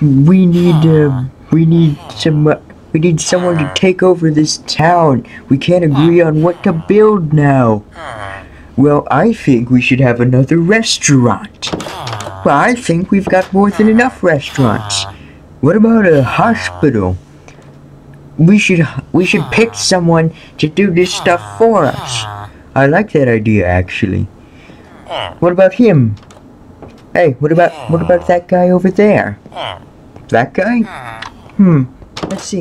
We need someone to take over this town. We can't agree on what to build now. Well, I think we should have another restaurant. Well, I think we've got more than enough restaurants. What about a hospital? We should pick someone to do this stuff for us. I like that idea, actually. What about him? Hey, what about that guy over there? That guy? Let's see.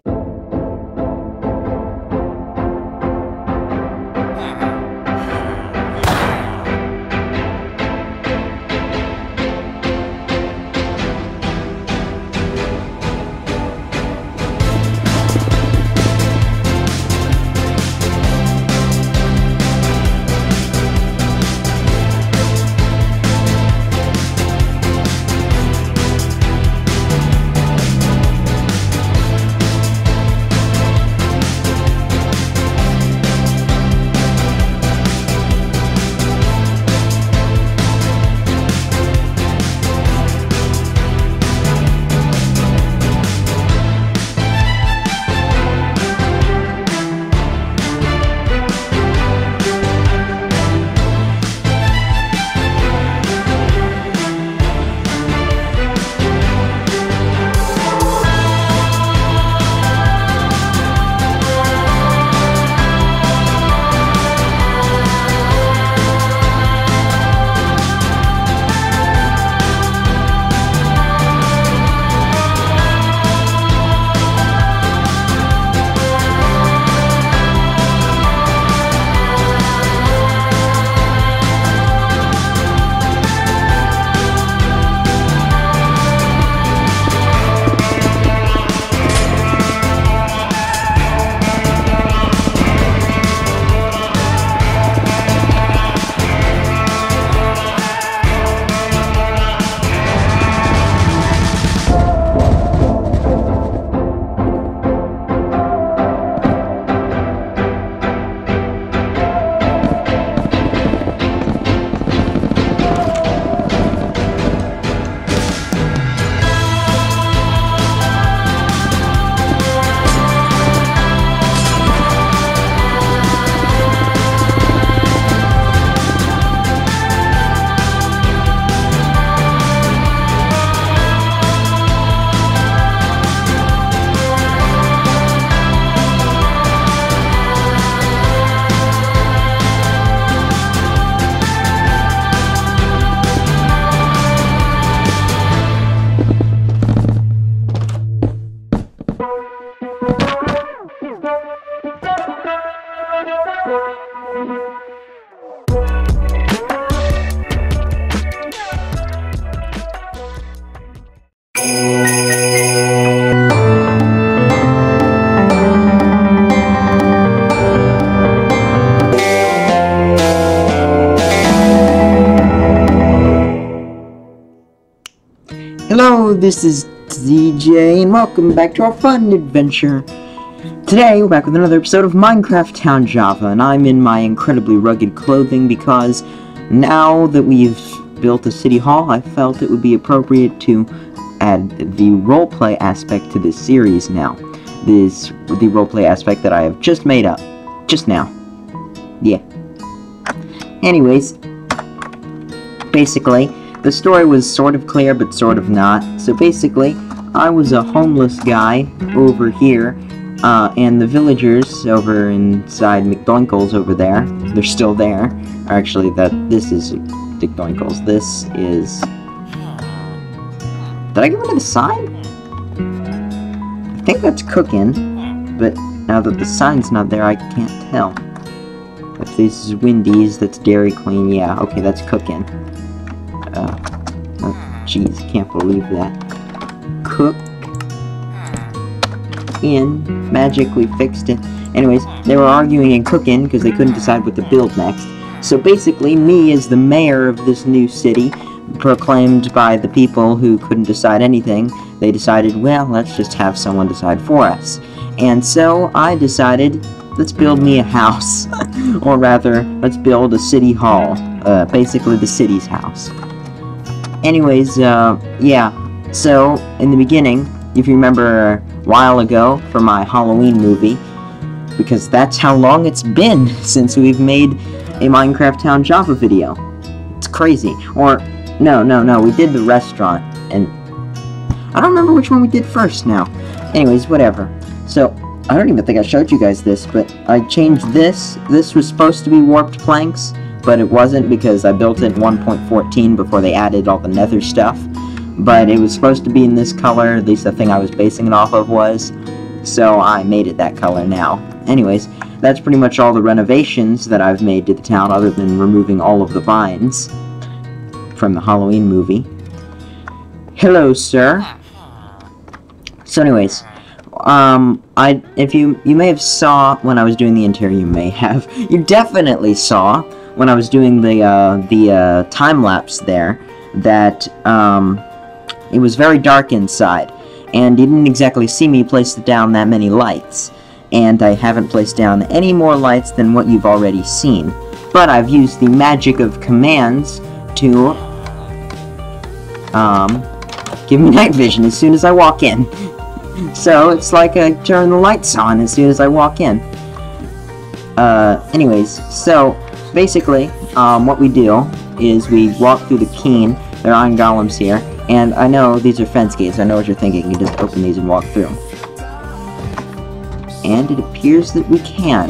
Hello, this is ZJ, and welcome back to our fun adventure. Today, we're back with another episode of Minecraft Town Java, and I'm in my incredibly rugged clothing because now that we've built a city hall, I felt it would be appropriate to add the roleplay aspect to this series now. The roleplay aspect that I have just made up. Just now. Yeah. Anyways, basically, the story was sort of clear, but sort of not. So basically, I was a homeless guy over here, and the villagers over inside McDoinkles over there, they're still there. Actually, this is McDoinkles. This is... Did I go into the sign? I think that's Cookin', but now that the sign's not there, I can't tell. If this is Wendy's, that's Dairy Queen. Yeah, okay, that's Cookin'. Oh, jeez, can't believe that. Cookin' magically fixed it. Anyways, they were arguing and Cookin' because they couldn't decide what to build next. So basically, me as the mayor of this new city, proclaimed by the people who couldn't decide anything, they decided, well, let's just have someone decide for us. And so I decided, let's build me a house. Or rather, let's build a city hall. Basically, the city's house. Anyways, yeah, So, in the beginning, if you remember a while ago for my Halloween movie, because that's how long it's been since we've made a Minecraft Town Java video. It's crazy. Or, no, we did the restaurant, and I don't remember which one we did first now. Anyways, whatever. So, I don't even think I showed you guys this, but I changed this. This was supposed to be warped planks, but it wasn't because I built it in 1.14 before they added all the nether stuff. But it was supposed to be in this color, at least the thing I was basing it off of was. So I made it that color now. Anyways, that's pretty much all the renovations that I've made to the town, other than removing all of the vines from the Halloween movie. Hello, sir. So anyways, if you may have saw when I was doing the interior, you definitely saw when I was doing the time lapse there, that it was very dark inside, and you didn't exactly see me place down that many lights, and I haven't placed down any more lights than what you've already seen, but I've used the magic of commands to give me night vision as soon as I walk in. So it's like I turn the lights on as soon as I walk in. Anyways, so basically what we do is we walk through the keen. There are iron golems here, and I know these are fence gates. I know what you're thinking. You just open these and walk through. And it appears that we can,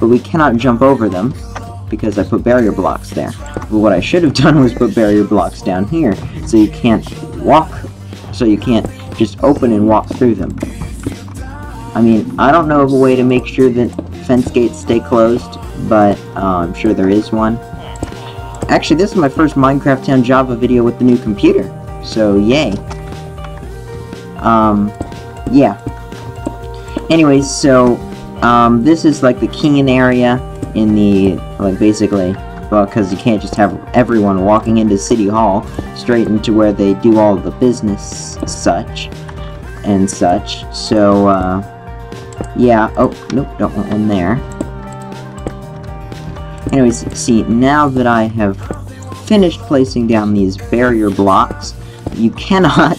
but we cannot jump over them because I put barrier blocks there. But what I should have done was put barrier blocks down here, so you can't walk, so you can't just open and walk through them. I mean, I don't know of a way to make sure that fence gates stay closed, but I'm sure there is one. Actually, this is my first Minecraft Town Java video with the new computer, so yay. Yeah. Anyways, so, this is like the Keen area in the, like, basically, well, because you can't just have everyone walking into City Hall straight into where they do all the business such. So, yeah. Oh, nope, don't want one there. Anyways, see, now that I have finished placing down these barrier blocks, you cannot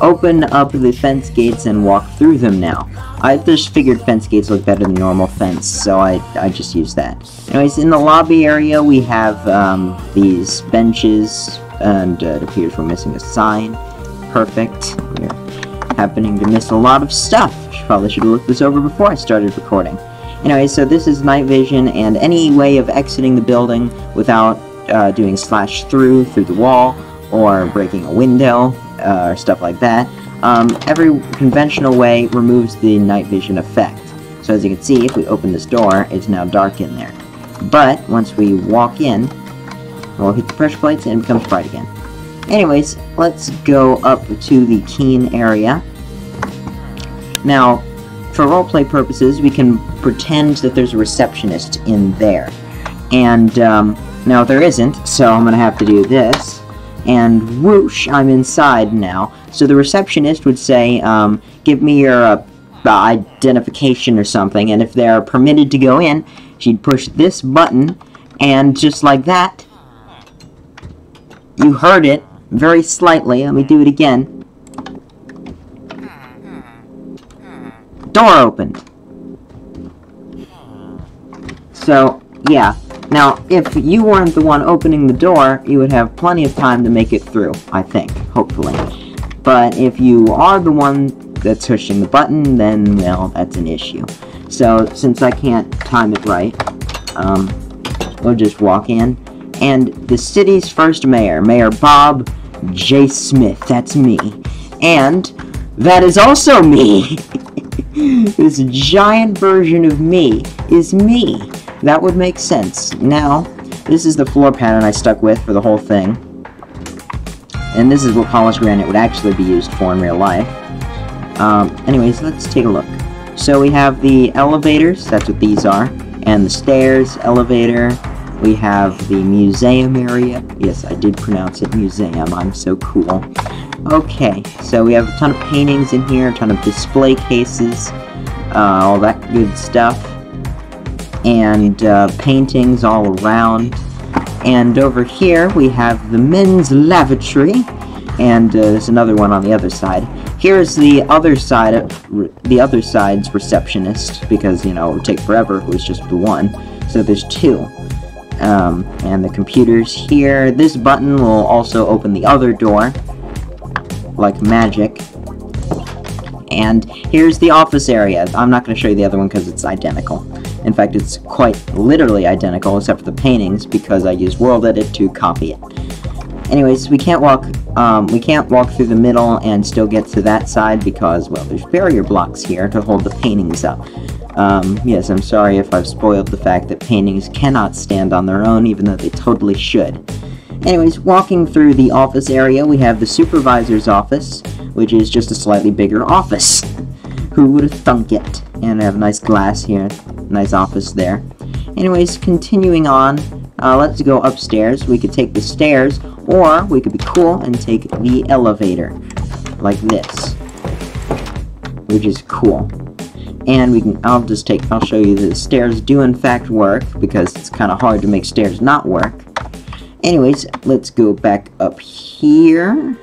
open up the fence gates and walk through them now. I just figured fence gates look better than normal fence, so I just use that. Anyways, in the lobby area we have these benches, and it appears we're missing a sign. Perfect. We're happening to miss a lot of stuff. Probably should have looked this over before I started recording. Anyway, so this is night vision, and any way of exiting the building without doing slash through the wall, or breaking a window, or stuff like that. Every conventional way removes the night vision effect. So as you can see, if we open this door, it's now dark in there. But, once we walk in, we'll hit the pressure plates and it becomes bright again. Anyways, let's go up to the Keen area. Now, for roleplay purposes, we can pretend that there's a receptionist in there. And, now there isn't, so I'm gonna have to do this. And whoosh, I'm inside now. So the receptionist would say, give me your identification or something, and if they're permitted to go in, she'd push this button, and just like that, you heard it very slightly. Let me do it again. Door opened. So, yeah. Now, if you weren't the one opening the door, you would have plenty of time to make it through, I think, hopefully. But if you are the one that's pushing the button, then, well, that's an issue. So, since I can't time it right, we'll just walk in. And the city's first mayor, Mayor Bob J. Smith, that's me. And that is also me! This giant version of me is me. That would make sense. Now, this is the floor pattern I stuck with for the whole thing. And this is what polished granite would actually be used for in real life. Anyways, let's take a look. So we have the elevators, that's what these are, and the stairs, elevator. We have the museum area. Yes, I did pronounce it museum. I'm so cool. Okay, so we have a ton of paintings in here, a ton of display cases, all that good stuff. And paintings all around. And over here we have the men's lavatory, and there's another one on the other side. Here is the other side of the other side's receptionist, because, you know, it would take forever if it was just the one. So there's two. And the computer's here. This button will also open the other door, like magic. And here's the office area. I'm not going to show you the other one because it's identical. In fact, it's quite literally identical, except for the paintings, because I use WorldEdit to copy it. Anyways, we can't walk through the middle and still get to that side because, well, there's barrier blocks here to hold the paintings up. Yes, I'm sorry if I've spoiled the fact that paintings cannot stand on their own, even though they totally should. Anyways, walking through the office area, we have the supervisor's office, which is just a slightly bigger office. Who would have thunk it? And I have nice glass here, nice office there. Anyways, continuing on, let's go upstairs. We could take the stairs, or we could be cool and take the elevator, like this, which is cool. And we can, I'll show you the stairs do in fact work, because it's kind of hard to make stairs not work. Anyways, let's go back up here.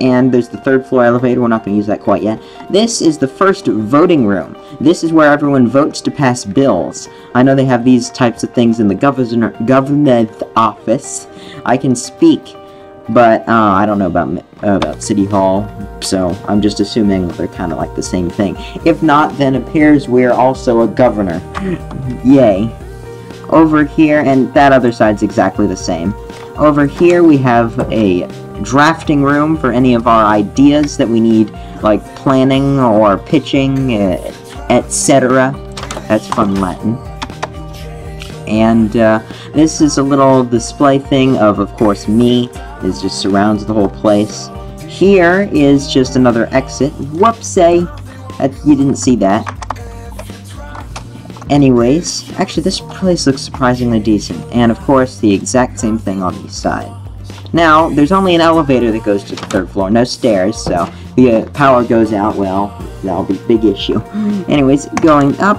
And there's the third floor elevator. We're not going to use that quite yet. This is the first voting room. This is where everyone votes to pass bills. I know they have these types of things in the government office. I can speak, but I don't know about City Hall, so I'm just assuming they're kind of like the same thing. If not, then appears we're also a governor. Yay. Over here, and that other side's exactly the same. Over here we have a drafting room for any of our ideas that we need, like planning or pitching, etc. That's fun Latin. And this is a little display thing of course, me. It just surrounds the whole place. Here is just another exit. Whoopsie! You didn't see that. Anyways, actually this place looks surprisingly decent. And of course, the exact same thing on the east side. Now, there's only an elevator that goes to the third floor. No stairs, so if the power goes out, well, that'll be a big issue. Anyways, going up.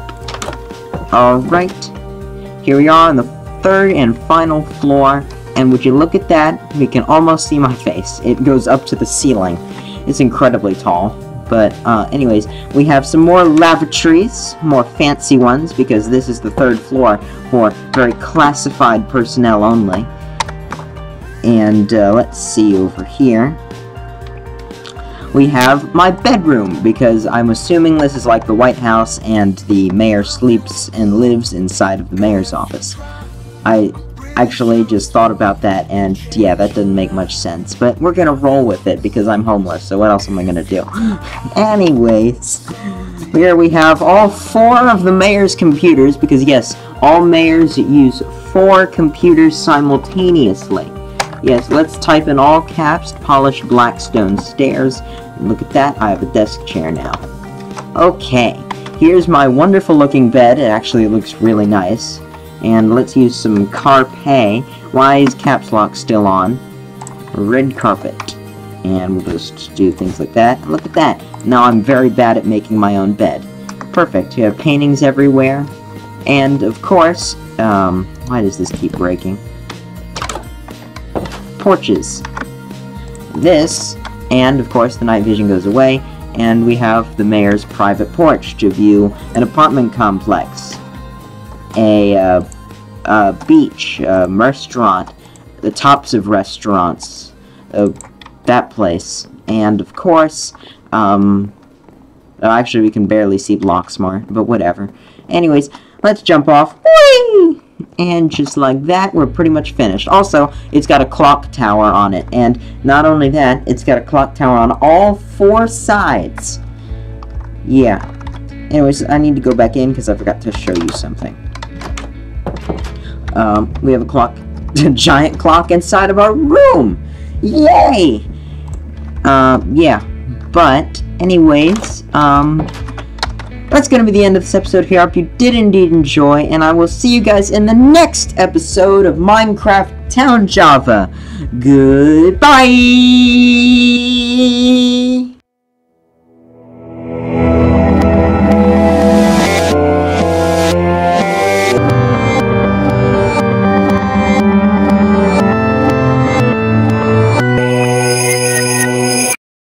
Alright. Here we are on the third and final floor. And would you look at that? You can almost see my face. It goes up to the ceiling. It's incredibly tall. But, anyways, we have some more lavatories, more fancy ones, because this is the third floor for very classified personnel only. And, let's see over here. We have my bedroom, because I'm assuming this is like the White House and the mayor sleeps and lives inside of the mayor's office. I actually just thought about that, and yeah, that doesn't make much sense, but we're gonna roll with it because I'm homeless, so what else am I gonna do? Anyways, here we have all four of the mayor's computers, because yes, all mayors use four computers simultaneously. Yes, let's type in all caps, polished Blackstone stairs, and look at that, I have a desk chair now. Okay, here's my wonderful looking bed. It actually looks really nice. And let's use some Carpe. Why is caps lock still on? Red carpet. And we'll just do things like that. And look at that. Now I'm very bad at making my own bed. Perfect. You have paintings everywhere. And, of course, why does this keep breaking? Porches. This. And, of course, the night vision goes away. And we have the mayor's private porch to view an apartment complex. A beach, a restaurant, the tops of restaurants, that place, and of course, actually we can barely see Bloxmore, but whatever. Anyways, let's jump off, whee! And just like that, we're pretty much finished. Also, it's got a clock tower on it, and not only that, it's got a clock tower on all four sides. Yeah. Anyways, I need to go back in because I forgot to show you something. We have a clock, a giant clock inside of our room! Yay! Yeah. But, anyways, that's gonna be the end of this episode here. I hope you did indeed enjoy, and I will see you guys in the next episode of Minecraft Town Java. Goodbye!